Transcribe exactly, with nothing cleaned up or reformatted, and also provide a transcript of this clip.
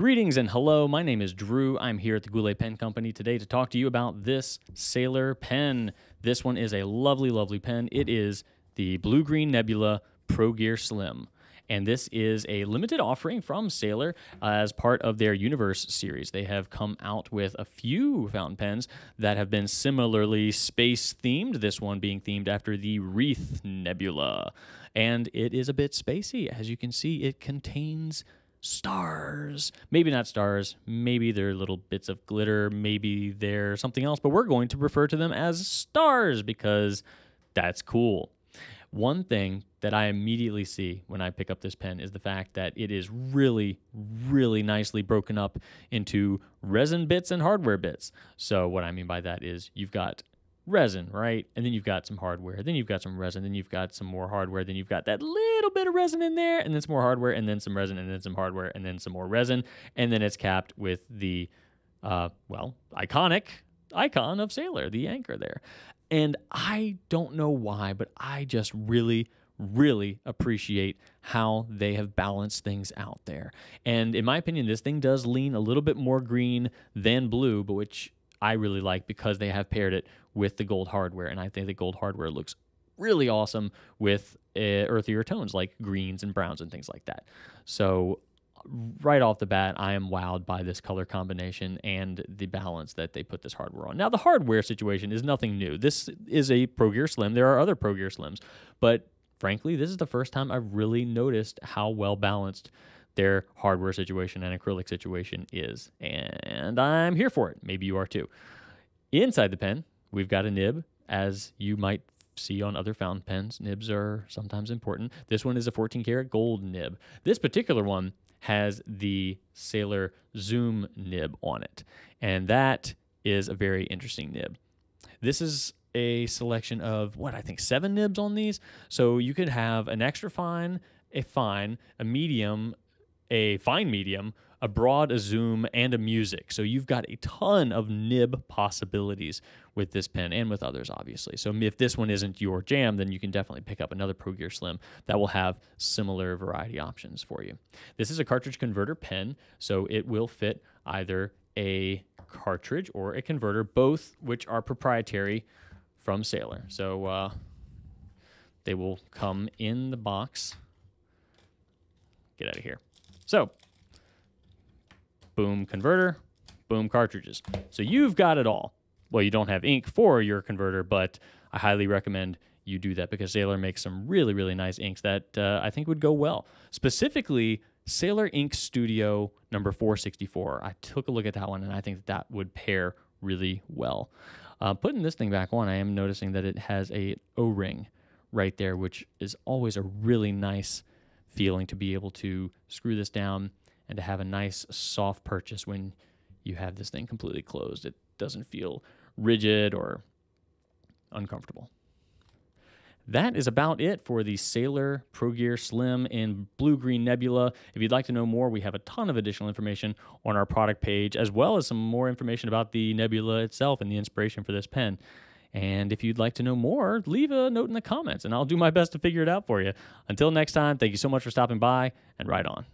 Greetings and hello, my name is Drew. I'm here at the Goulet Pen Company today to talk to you about this Sailor pen. This one is a lovely, lovely pen. It is the Blue Green Nebula Pro Gear Slim. And this is a limited offering from Sailor uh, as part of their Universe series. They have come out with a few fountain pens that have been similarly space-themed, this one being themed after the Wreath Nebula. And it is a bit spacey. As you can see, it contains stars. Maybe not stars, maybe they're little bits of glitter, maybe they're something else, but we're going to refer to them as stars because that's cool. One thing that I immediately see when I pick up this pen is the fact that it is really, really nicely broken up into resin bits and hardware bits. So what I mean by that is you've got resin, right? And then you've got some hardware, then you've got some resin, then you've got some more hardware, then you've got that little bit of resin in there, and then some more hardware, and then some resin, and then some hardware, and then some more resin, and then it's capped with the, uh, well, iconic icon of Sailor, the anchor there. And I don't know why, but I just really, really appreciate how they have balanced things out there. And in my opinion, this thing does lean a little bit more green than blue, but which I really like because they have paired it with the gold hardware, and I think the gold hardware looks really awesome with uh, earthier tones like greens and browns and things like that. So right off the bat, I am wowed by this color combination and the balance that they put this hardware on. Now, the hardware situation is nothing new. This is a Pro Gear Slim. There are other Pro Gear Slims, but frankly, this is the first time I've really noticed how well-balanced their hardware situation and acrylic situation is, and I'm here for it. Maybe you are too. Inside the pen, we've got a nib. As you might see on other fountain pens, nibs are sometimes important. This one is a fourteen karat gold nib. This particular one has the Sailor Zoom nib on it, and that is a very interesting nib. This is a selection of, what, I think seven nibs on these? So you could have an extra fine, a fine, a medium, a fine medium, a broad, a zoom, and a music. So you've got a ton of nib possibilities with this pen and with others, obviously. So if this one isn't your jam, then you can definitely pick up another Pro Gear Slim that will have similar variety options for you. This is a cartridge converter pen, so it will fit either a cartridge or a converter, both which are proprietary from Sailor. So uh, they will come in the box. Get out of here. So, boom converter, boom cartridges. So you've got it all. Well, you don't have ink for your converter, but I highly recommend you do that because Sailor makes some really, really nice inks that uh, I think would go well. Specifically, Sailor Ink Studio number four sixty-four. I took a look at that one, and I think that, that would pair really well. Uh, putting this thing back on, I am noticing that it has a O-ring right there, which is always a really nice feeling to be able to screw this down and to have a nice soft purchase when you have this thing completely closed. It doesn't feel rigid or uncomfortable. That is about it for the Sailor Pro Gear Slim in Blue Green Nebula. If you'd like to know more, we have a ton of additional information on our product page, as well as some more information about the Nebula itself and the inspiration for this pen. And if you'd like to know more, leave a note in the comments, and I'll do my best to figure it out for you. Until next time, thank you so much for stopping by, and ride on.